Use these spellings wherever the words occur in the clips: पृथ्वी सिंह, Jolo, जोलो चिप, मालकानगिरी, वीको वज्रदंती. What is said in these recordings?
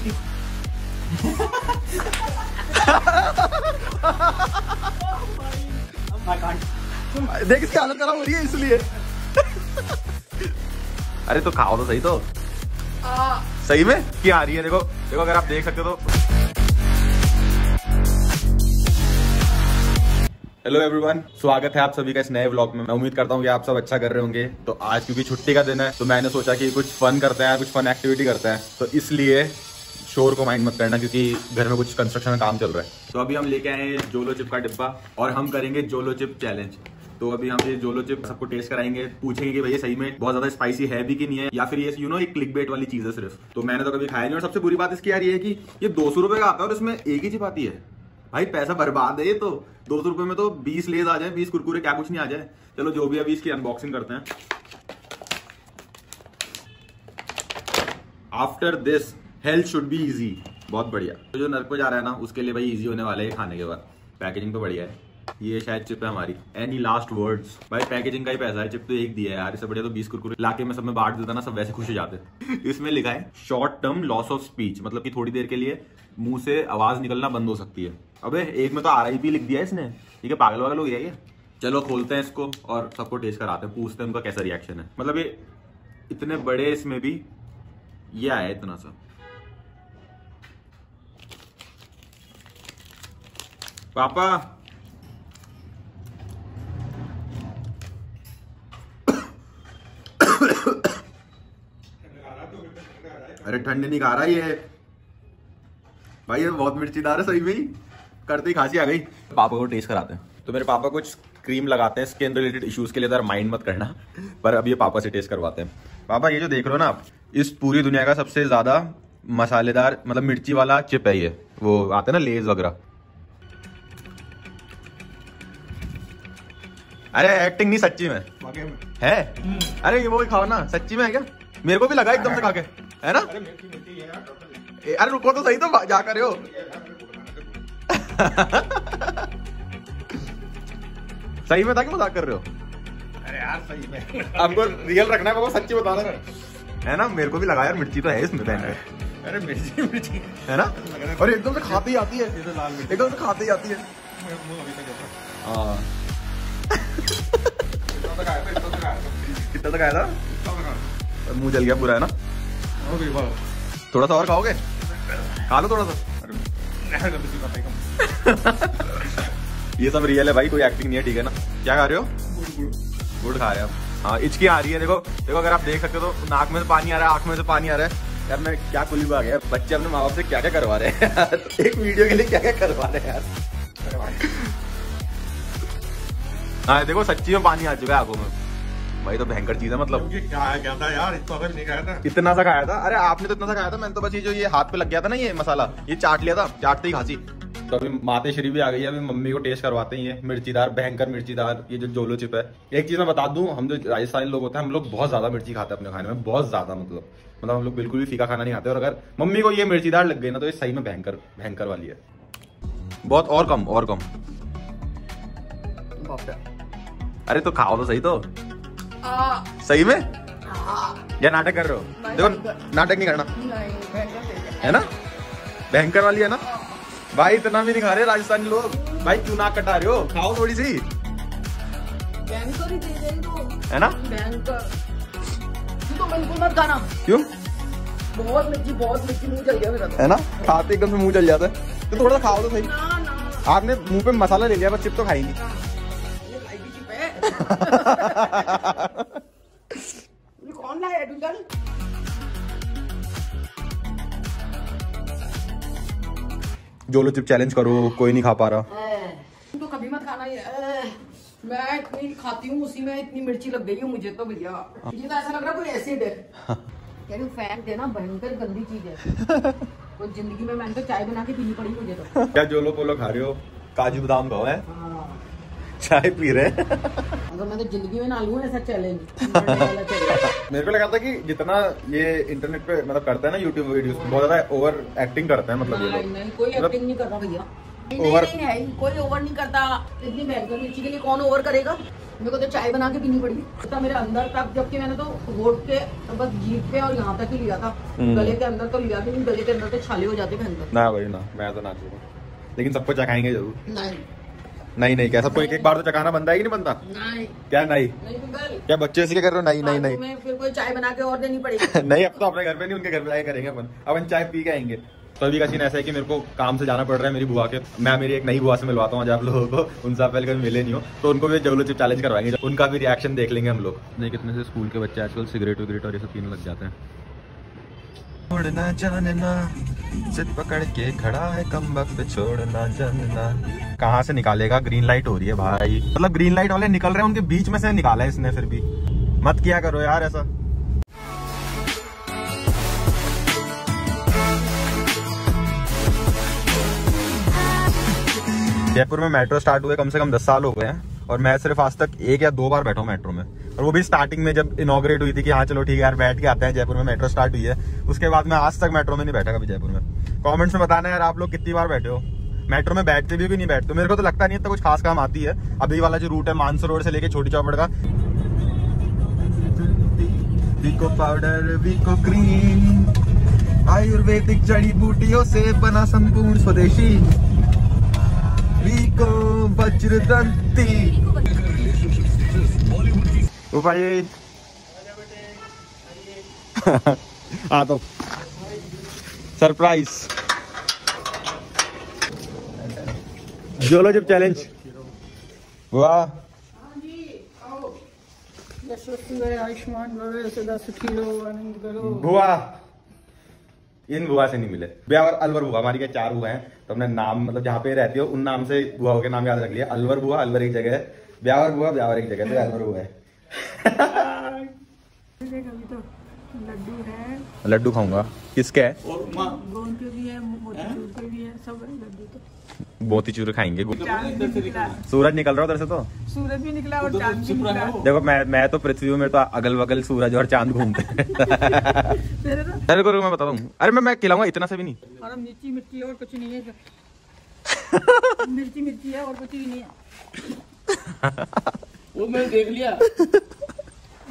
की थी। देख इसकी हालत खराब हो रही है इसलिए। अरे तो खाओ तो सही, तो सही में क्या आ रही है? देखो देखो, अगर आप देख सकते हो तो। हेलो एवरीवन, स्वागत है आप सभी का इस नए व्लॉग में। मैं उम्मीद करता हूँ कि आप सब अच्छा कर रहे होंगे। तो आज क्योंकि छुट्टी का दिन है तो मैंने सोचा कि कुछ फन करते हैं, कुछ फन एक्टिविटी करते हैं। तो इसलिए शोर को माइंड मत करना, क्योंकि घर में कुछ कंस्ट्रक्शन का काम चल रहा है। तो अभी हम लेके आए हैं जोलो चिप का डिब्बा और हम करेंगे जोलो चिप चैलेंज। तो अभी हम ये जोलो चिप सबको टेस्ट कराएंगे, पूछेंगे कि भैया सही में बहुत ज्यादा स्पाइसी है भी कि नहीं है, या फिर ये यू नो एक क्लिक बेट वाली चीज है सिर्फ। तो मैंने तो कभी खाया नहीं, और सबसे बुरी बात इसकी आ रही है कि ये 200 रुपए का आता है और इसमें एक ही चिप आती है। भाई पैसा बर्बाद है ये तो। 200 रुपए में तो 20 लेज आ जाए, 20 कुरकुरे, क्या कुछ नहीं आ जाए। चलो जो भी, अभी इसकी अनबॉक्सिंग करते हैं। After this health should be easy. बहुत बढ़िया। तो जो नर्क पे जा रहा है ना, उसके लिए भाई इजी होने वाला है खाने के बाद। पैकेजिंग तो बढ़िया है। ये शायद चिप है हमारी। Any last words? भाई पैकेजिंग का ही पैसा है, चिप तो एक दिया है यार। इससे बढ़िया तो 20 कुरकुरे लाके मैं सब में बांट देता ना, सब वैसे खुश हो जाते। इसमें लिखा है short term loss of speech, मतलब कि थोड़ी देर के लिए मुंह से आवाज निकलना बंद हो सकती है। अबे एक में तो RIP लिख दिया है इसने। ठीक है, पागल वागल हो गया ये। चलो खोलते हैं इसको और सबको टेस्ट कराते हैं, पूछते हैं उनका कैसा रिएक्शन है। मतलब ये इतने बड़े इसमें भी ये आया इतना सा। पापा अरे ठंड नहीं खा रहा ये भाई, ये बहुत मिर्चीदार है सही में ही। करते ही खांसी आ गई। पापा को टेस्ट कराते हैं। तो मेरे पापा कुछ क्रीम लगाते हैं स्किन रिलेटेड इश्यूज के लिए, तो माइंड मत करना। पर अब ये पापा से टेस्ट करवाते हैं। पापा ये जो देख रहे हो ना आप, इस पूरी दुनिया का सबसे ज्यादा मसालेदार मतलब मिर्ची वाला चिप है ये। वो आते ना लेज वगैरह। अरे एक्टिंग नहीं, सच्ची में है। अरे ये वो खाओ ना, सच्ची में है क्या? मेरे को भी लगा एकदम से खा के, है ना? अरे रुको तो सही, तो जा कर रहे हो। सही में था कि मजाक कर रहे हो? अरे यार सही में आपको रियल रखना है बाबा, सच्ची बताना है ना। मेरे को भी लगा यार मिर्ची तो है इसमें। अरे मिर्ची मिर्ची है ना, और एकदम से खाती आती है, एकदम से खाती आती है। कितना तक आया था? मुंह जल गया पूरा, है ना? थोड़ा सा और खाओगे? खा लो थोड़ा सा। ये सब रियल है भाई, कोई एक्टिंग नहीं है, ठीक है ना? क्या खा रहे हो? गुड़ खा रहे हो? हाँ, इचकी आ रही है। देखो देखो, अगर आप देख सकते हो तो नाक में से पानी आ रहा है, आंख में से पानी आ रहा है। यार मैं क्या कुल्लू आ गया। बच्चे अपने माँ बाप से क्या क्या करवा रहे हैं यार, एक वीडियो के लिए क्या क्या करवा रहे हैं यार। हाँ देखो, सच्ची में पानी आ चुका है आंखों में। भाई तो भयंकर चीज है, मतलब क्या था यार, अगर नहीं खाया था इतना सा खाया था। अरे आपने तो इतना सा खाया था, मैंने तो बस ये जो ये हाथ पे लग गया था ना ये मसाला, ये चाट लिया था, चाटते ही खांसी। तो अभी माते श्री भी आ गई है। अभी मम्मी को टेस्ट करवाते ही है मिर्चीदार, भयंकर मिर्चीदार ये जो जोलो चिप है। एक चीज मैं बता दूं, हम जो राजस्थानी लोग होते हैं, हम लोग बहुत ज्यादा मिर्ची खाते हैं अपने खाने में, बहुत ज्यादा। मतलब हम लोग बिल्कुल भी फीका खाना नहीं खाते, और अगर मम्मी को ये मिर्चीदार लग गई ना, तो ये सही में भयंकर भयंकर वाली है बहुत। और कम, और कम। अरे तो खाओ तो सही, तो सही में या नाटक कर रहे हो? देखो नाटक नहीं करना, है ना? भयंकर वाली है ना भाई, इतना भी नहीं खा रहे राजस्थानी लोग। भाई क्यों नाक कटा रहे हो, खाओ थोड़ी सी, है ना? बिल्कुल मत खाना। क्यों? बहुत मिर्ची मुंह जल गया मेरा, है ना? खाते एकदम से मुंह जल जाता है। तो थोड़ा सा खाओ तो सही। आपने मुंह पे मसाला ले लिया, बस चिप तो खाई नहीं। कौन लाया डूडल? जोलो चिप चैलेंज करो, कोई नहीं खा पा रहा। तुम तो कभी मत खाना ये। मैं इतनी खाती हूँ, उसी में इतनी मिर्ची लग गई है मुझे तो भैया। मुझे तो ऐसा लग रहा कोई एसिड है। यार फैट देना भयंकर गंदी चीज है। वो जिंदगी में मैंने तो चाय बना के पीनी पड़ी मुझे तो। क्या जोलो पोलो खा रहे हो? काजू बादाम खाओ, है? चाय पी रहे हैं। अगर मैं तो जिंदगी में ना लूं ऐसा चैलेंज। मेरे को लगा था कि जितना ये इंटरनेट पे मतलब करता है ना, यूट्यूब वीडियोस बहुत ज्यादा ओवर एक्टिंग करता है। मतलब ये लोग कोई एक्टिंग नहीं कर रहा भैया। ओवर नहीं, कोई ओवर नहीं करता। इतनी महंगी मिर्ची के लिए कौन ओवर करेगा। मेरे को तो चाय बना के पीनी पड़ी था मेरे अंदर तक, जबकि मैंने तो होठ पे तो बस जीभ पे और यहाँ तक ही लिया था, गले के अंदर तो लिया भी नहीं। गले के अंदर तो छाले हो जाते हैं ना भाई ना, मैं तो ना चूंगा। लेकिन सबको चखाएंगे जरूर। नहीं नहीं क्या सबको एक एक बार तो चखाना बनता है कि नहीं बनता? नहीं क्या नहीं, नहीं क्या बच्चे ऐसे कर रहे हो? नहीं नहीं नहीं, नहीं। फिर कोई चाय बना के और देनी पड़ेगी। नहीं अब तो अपने घर पे नहीं, उनके घर पे जाके करेंगे अपन। अपन चाय पी के आएंगे। तो अभी का सीन ऐसा है कि मेरे को काम से जाना पड़ रहा है मेरी बुआ के। मैं मेरी एक नई बुआ से मिलवाता हूँ आज आप लोगों को, उनसे आप पहले कभी मिले नहीं हो। तो उनको भी जोलो चिप चैलेंज करवाएंगे, उनका भी रिएक्शन देख लेंगे हम लोग। नहीं कितने से स्कूल के बच्चे आजकल सिगरेट विगरेट और ये सब पीने लग जाते हैं। छोड़ना जानना सिर्फ पकड़ के खड़ा है कमबख्त, छोड़ना जानना। कहाँ से निकालेगा? ग्रीन लाइट हो रही है भाई, मतलब ग्रीन लाइट वाले निकल रहे हैं, उनके बीच में से निकाला है इसने। फिर भी मत किया करो यार ऐसा। जयपुर में मेट्रो स्टार्ट हुए कम से कम 10 साल हो गए हैं, और मैं सिर्फ आज तक एक या दो बार बैठा हूँ मेट्रो में, और वो भी स्टार्टिंग में जब इनॉग्रेट हुई थी कि हाँ चलो ठीक है यार बैठ के आते हैं जयपुर में मेट्रो स्टार्ट हुई है। उसके बाद मैं आज तक मेट्रो में नहीं बैठा कभी जयपुर में। कमेंट्स में बताना यार आप लोग कितनी बार बैठे हो मेट्रो में, बैठते भी नहीं बैठते। मेरे को तो लगता नहीं है तो कुछ खास काम आती है। अभी वाला जो रूट है मानसो रोड से लेके छोटी चौपड़ का, वीको पाउडर वीको क्रीम, आयुर्वेदिक जड़ी बूटियों से बना संपूर्ण स्वदेशी वीको वज्रदंती। ओ भाई आ तो सरप्राइज जोलो चिप चैलेंज। वाह आयुष्मान बुआ, इन बुआ से नहीं मिले। बुआ और अलवर बुआ, हमारी क्या 4 बुआ हैं। तो हमने नाम मतलब जहाँ पे रहती हो उन नाम से बुआ के नाम याद रख लिया। अलवर बुआ, अलवर एक जगह है। बुआ और बुआ, बुआ और एक जगह है, अलवर बुआ है। लड्डू है, लड्डू खाऊंगा। किसके है? गोंद के भी है, मोतीचूर के भी है, सब है लड्डू तो। मोतीचूर खाएंगे। सूरज निकल रहा है उधर से, तो सूरज भी निकला और चांद भी निकला। देखो मैं तो पृथ्वी में तो अगल बगल सूरज और चांद घूमते हैं। अरे को मैं बताता हूँ, अरे मैं खिलाऊंगा इतना से भी नहीं। और मिर्ची मिर्ची और कुछ नहीं है, मिर्ची मिर्ची है और कुछ भी नहीं है। वो मैंने देख लिया,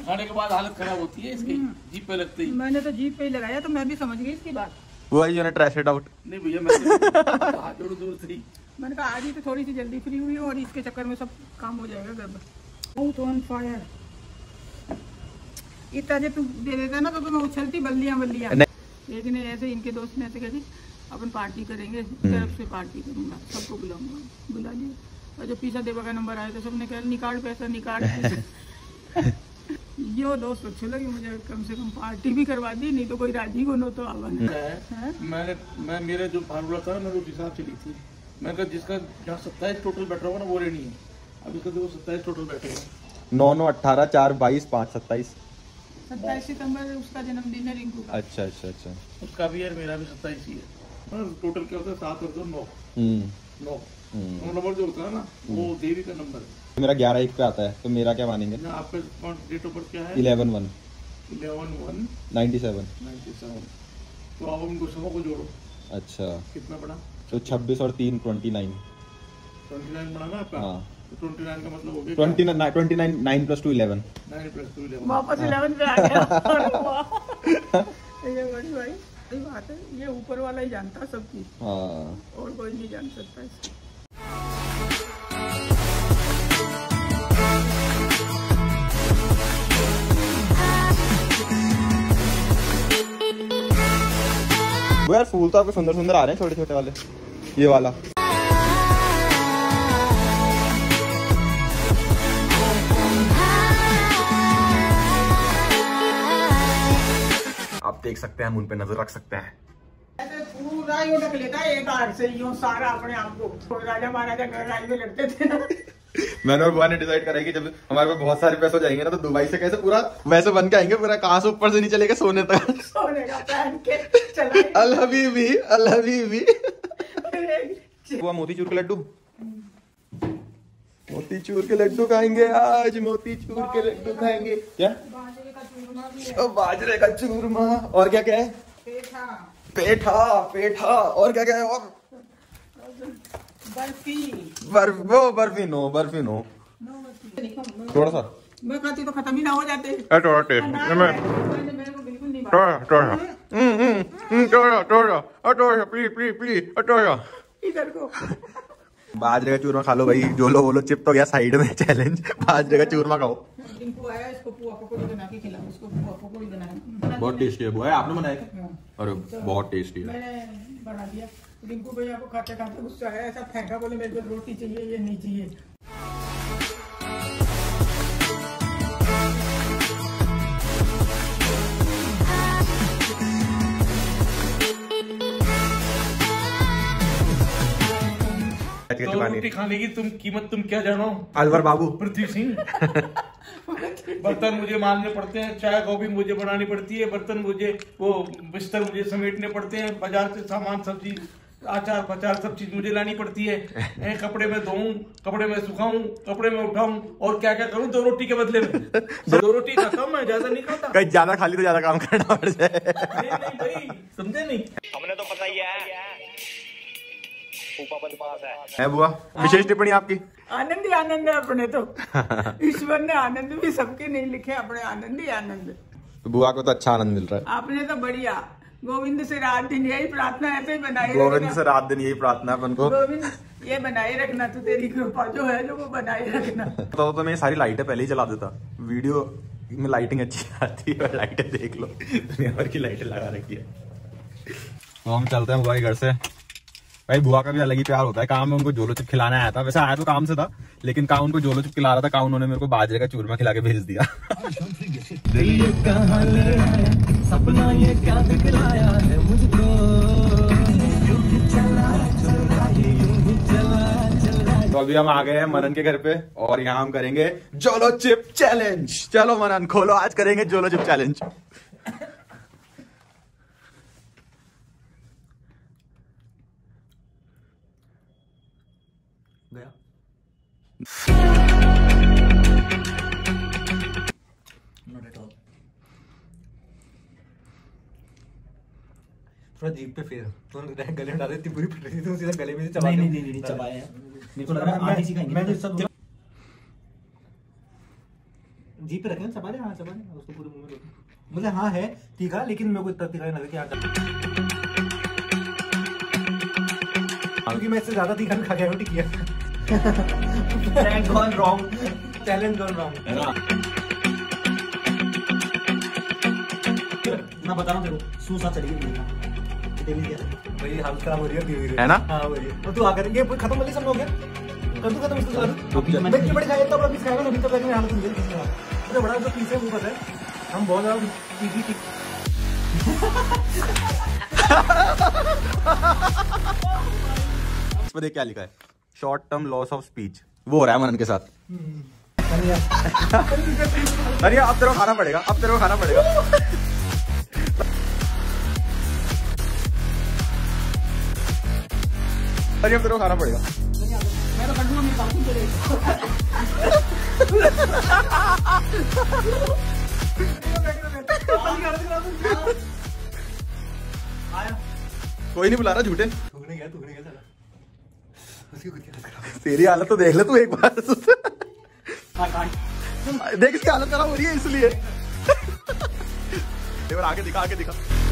खाने के बाद हालत खराब होती है इसकी, जीप पे लगती है। मैंने तो जीप पे ही लगाया तो मैं भी समझ गई इसकी बात। वो आई यूनिट ट्रैशड आउट। नहीं भैया मैं हाथ जोड़ दूर थी, मैंने कहा आज ही तो थोड़ी सी जल्दी फ्री हुई और इसके चक्कर में सब काम हो जाएगा घर पर। बहुत ऑन फायर इतना जब तुम दे देता ना तो मैं उछलती बल्लियाँ बल्लियाँ। लेकिन ऐसे इनके दोस्त ने ऐसे कहती अपन पार्टी करेंगे, तरफ से पार्टी करूँगा, सबको बुलाऊंगा। बुला लिया और जब पिछा देवा का नंबर आया तो सबने कहा निकाल पैसा निकाल। यो दोस्त अच्छे लगे मुझे, कम से कम पार्टी भी करवा दी, नहीं तो कोई राजी होना तो आवा नहीं। मैं मेरा जो फार्मूला था मैंने उस हिसाब से ली थी। मैंने कहा जिसका जहाँ 27 टोटल बैठा होगा ना वो रेडी है। अब इसका देखो 27 टोटल बैठे हैं, 9 9 18 4 22 5 27। 27 सितम्बर उसका जन्मदिन है रिंकू का। अच्छा अच्छा अच्छा, उसका भी यार मेरा भी 27 ही है। टोटल क्या होता है 7 और 9 नंबर जो होता है ना वो देवी का नंबर है। मेरा 11 1 पे आता है तो मेरा क्या मानेंगे ना, आपका कौन डेट ऑफ बर्थ क्या है? 11/1/97। तो आप उनको सबों को जोड़ो। अच्छा कितना बड़ा? तो 26 और 3 29। 29 बड़ा ना आपका? हां तो 29 का मतलब हो गया 29 9 + 2 11। 9 + 2 11 वापस 11 पे आ गया। ये बड़ी भाई ये बात है, ये ऊपर वाला ही जानता सब चीज। हां और कोई नहीं जान सकता। वो यार फूल तो आपके सुंदर सुंदर आ रहे हैं, छोटे छोटे वाले। ये वाला आप देख सकते हैं, हम उन पे नजर रख सकते हैं। पूरा यूं ढक लेता है एक हाथ से, यूं सारा अपने आप को। राजा महाराजा गणराज्य में लड़ते थे ना। मैंने और बुआ ने डिसाइड करा कि जब हमारे पास बहुत सारे पैसे हो जाएंगे ना तो दुबई से कैसे पूरा वैसे बन के आएंगे, पूरा कहाँ से ऊपर से नहीं चलेगा, सोने तक सोने का पहन के चला। अलहबीबी बुआ मोतीचूर के लड्डू, मोतीचूर के लड्डू खाएंगे आज, मोतीचूर के लड्डू खाएंगे। क्या बाजरे का चूरमा और क्या क्या है? पेठा पेठा पेठा और क्या क्या है? और बर्फी नो थोड़ा सा मैं कहती तो खत्म ही ना हो जाते। थोड़ा टेस्ट थोड़ा प्लीज इधर को बाजरे का चूरमा खा लो भाई। जोलो बोलो चिप तो गया साइड में, चैलेंज बाजरे का चूरमा खाओ। इनको आया इसको पुआ पकौड़ी बना के खिलाओ, इसको पुआ पकौड़ी बनाना बहुत टेस्टी है। बुआ आपने बनाया क्या? अरे बहुत टेस्टी है, मैंने बना दिया। रिंकू भैया को खाते खाते गुस्सा आया, ऐसा फेंका, बोले मेरे को रोटी चाहिए ये नहीं चाहिए। तो रोटी खाने की तुम कीमत क्या जानो अलवर बाबू पृथ्वी सिंह। बर्तन मुझे मारने पड़ते हैं, चाय कॉफी मुझे बनानी पड़ती है, बर्तन मुझे वो बिस्तर मुझे समेटने पड़ते हैं, बाजार से सामान सब्जी आचार पचार सब चीज मुझे लानी पड़ती है, कपड़े में धोऊं, कपड़े में सुखाऊं, कपड़े में उठाऊं, और क्या क्या करूं दो रोटी के बदले में। दो रोटी खाता हूं मैं, ज्यादा नहीं खाता। कहीं ज्यादा खाली तो ज्यादा काम करना पड़ जाए। नहीं भाई समझे नहीं, हमने तो पता ही है है बुआ। विशेष टिप्पणी आपकी? आनंद ही आनंद है अपने तो। ईश्वर ने आनंद भी सबके नहीं लिखे, अपने आनंद ही आनंद। बुआ को तो अच्छा आनंद मिल रहा है, आपने तो बढ़िया। गोविंद से रात दिन यही प्रार्थना ऐसे ही बनाए, गोविंद से रात दिन यही प्रार्थना अपन को, गोविंद ये बनाए रखना, तो तेरी कृपा जो है जो वो बनाए रखना। तो मैं सारी लाइटें पहले ही जला देता, वीडियो में लाइटिंग अच्छी आती है। लाइटें देख लो, दुनिया भर की लाइटें लगा रखी है। तो हम चलते हैं बुआ के घर से। भाई बुआ का भी अलग ही प्यार होता है काम में, उनको जोलो चिप खिलाने आया था। वैसे आया तो काम से था, लेकिन काम उनको जोलो चिप खिला रहा था, काम उन्होंने मेरे को बाजरे का चूरमा खिला के भेज दिया। सपना ये क्या दिखलाया है मुझको, तो अभी हम आ गए हैं मनन के घर पे और यहाँ हम करेंगे जोलो चिप चैलेंज। चलो मनन खोलो, आज करेंगे जोलो चिप चैलेंज। थोड़ा जीप पे फेर तो गले में डाल देती, पूरी फट रही थी, सीधा गले में चबाया। नहीं चबाया मेरे को लग रहा है, आप ही खाएंगे। मैं सब जीप पे रखना, चबा ले। हां चबा ले उसको, पूरे मुंह में रखो। मतलब हां है तीखा, लेकिन मेरे को इतना तीखा नहीं लगा कि क्योंकि मैं इससे ज्यादा तीखा भी खा गया हूं। ठीक है, challenge gone wrong, challenge gone wrong है ना। मैं बता रहा हूं तेरे को, सूसा चली गई भाई, हालत खराब हो रही है धीरे-धीरे, है ना। हां हो रही है। और तू आकर ये पूरी खत्म वाली सब हो गया, कर तू खत्म इसको कर। मैं इतनी बड़ी खाया तो अपना पीस खाएगा ना, अभी तो मेरी हालत नहीं है। अरे बड़ा जो पीस है वो पता है हम बहुत ज्यादा इस पर क्या लिखा है, short term loss of speech, वो हो रहा है मनन के साथ। अरे अब तेरे को खाना पड़ेगा, अब तेरे को खाना पड़ेगा। अरे अब तेरे को खाना पड़ेगा। कोई नहीं बुला रहा, झूठे थूकने गया साला। तेरी हालत तो देख ले तू एक बार। देख इसकी हालत खराब हो रही है इसलिए। आके दिखा